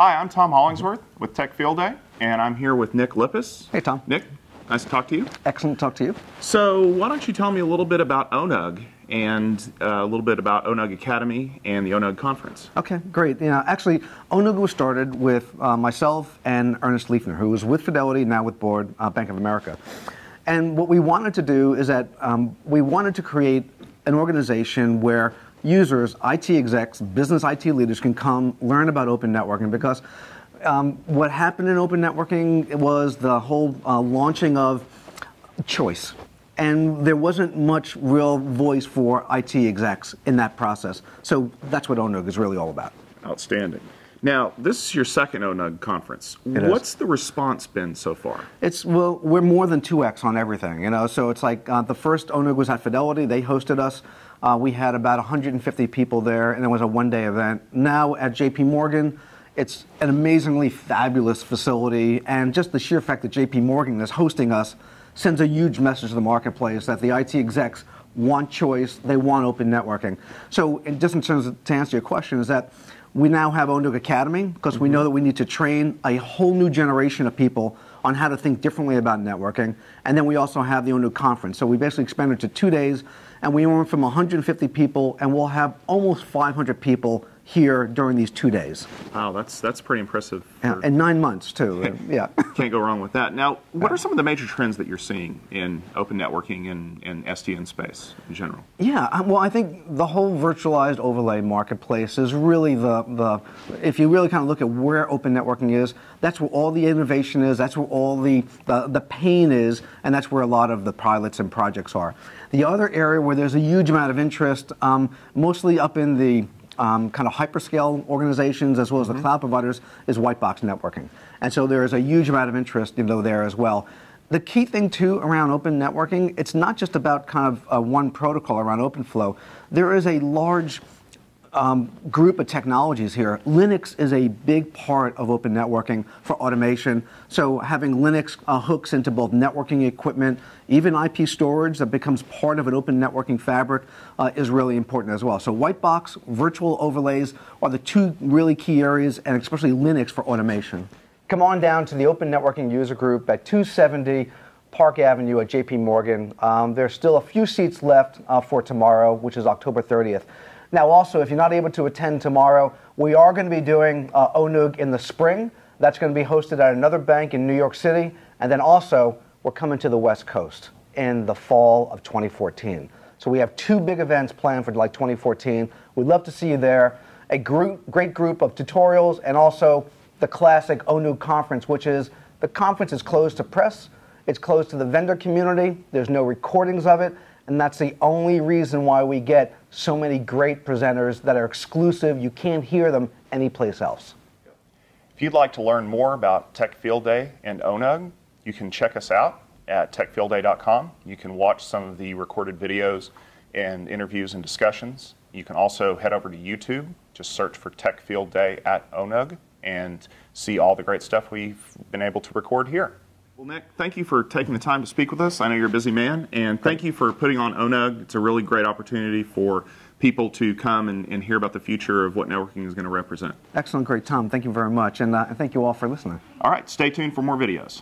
Hi, I'm Tom Hollingsworth with Tech Field Day, and I'm here with Nick Lippis. Hey, Tom. Nick, nice to talk to you. Excellent to talk to you. So why don't you tell me a little bit about ONUG and a little bit about ONUG Academy and the ONUG Conference. Okay, great. You know, actually, ONUG was started with myself and Ernest Leifner, who was with Fidelity, now with board, Bank of America. And what we wanted to do is that we wanted to create an organization where users, IT execs, business IT leaders can come learn about open networking, because what happened in open networking was the whole launching of choice. And there wasn't much real voice for IT execs in that process. So that's what ONUG is really all about. Outstanding. Now, this is your second ONUG conference. What's the response been so far? It's, well, we're more than 2x on everything, you know. So it's like the first ONUG was at Fidelity. They hosted us. We had about 150 people there, and it was a one-day event. Now at J.P. Morgan, it's an amazingly fabulous facility, and just the sheer fact that J.P. Morgan is hosting us sends a huge message to the marketplace that the IT execs want choice, they want open networking. So just in terms of, to answer your question, is that we now have ONUG Academy, because we know that we need to train a whole new generation of people on how to think differently about networking. And then we also have the ONUG Conference. So we basically expanded to 2 days, and we went from 150 people, and we'll have almost 500 people here during these 2 days. Wow, that's pretty impressive. Yeah, and 9 months, too. Yeah. Can't go wrong with that. Now, what are some of the major trends that you're seeing in open networking and SDN space in general? Yeah, well, I think the whole virtualized overlay marketplace is really the if you really kind of look at where open networking is, that's where all the innovation is, that's where all the pain is, and that's where a lot of the pilots and projects are. The other area where there's a huge amount of interest, mostly up in the kind of hyperscale organizations as well as the cloud providers, is white box networking. And so there is a huge amount of interest, you know, there as well. The key thing too around open networking, it's not just about kind of one protocol around OpenFlow. There is a large group of technologies here. Linux is a big part of open networking for automation. So having Linux hooks into both networking equipment, even IP storage that becomes part of an open networking fabric is really important as well. So white box, virtual overlays are the two really key areas, and especially Linux for automation. Come on down to the Open Networking User Group at 270 Park Avenue at J.P. Morgan. There's still a few seats left for tomorrow, which is October 30th. Now also, if you're not able to attend tomorrow, we are going to be doing ONUG in the spring. That's going to be hosted at another bank in New York City. And then also, we're coming to the West Coast in the fall of 2014. So we have two big events planned for like 2014. We'd love to see you there. A great group of tutorials, and also the classic ONUG conference, which is, the conference is closed to press. It's closed to the vendor community. There's no recordings of it. And that's the only reason why we get so many great presenters that are exclusive. You can't hear them anyplace else. If you'd like to learn more about Tech Field Day and ONUG, you can check us out at techfieldday.com. You can watch some of the recorded videos and interviews and discussions. You can also head over to YouTube. Just search for Tech Field Day at ONUG and see all the great stuff we've been able to record here. Well, Nick, thank you for taking the time to speak with us. I know you're a busy man, and thank you for putting on ONUG. It's a really great opportunity for people to come and hear about the future of what networking is going to represent. Excellent. Great, Tom. Thank you very much, and thank you all for listening. All right, stay tuned for more videos.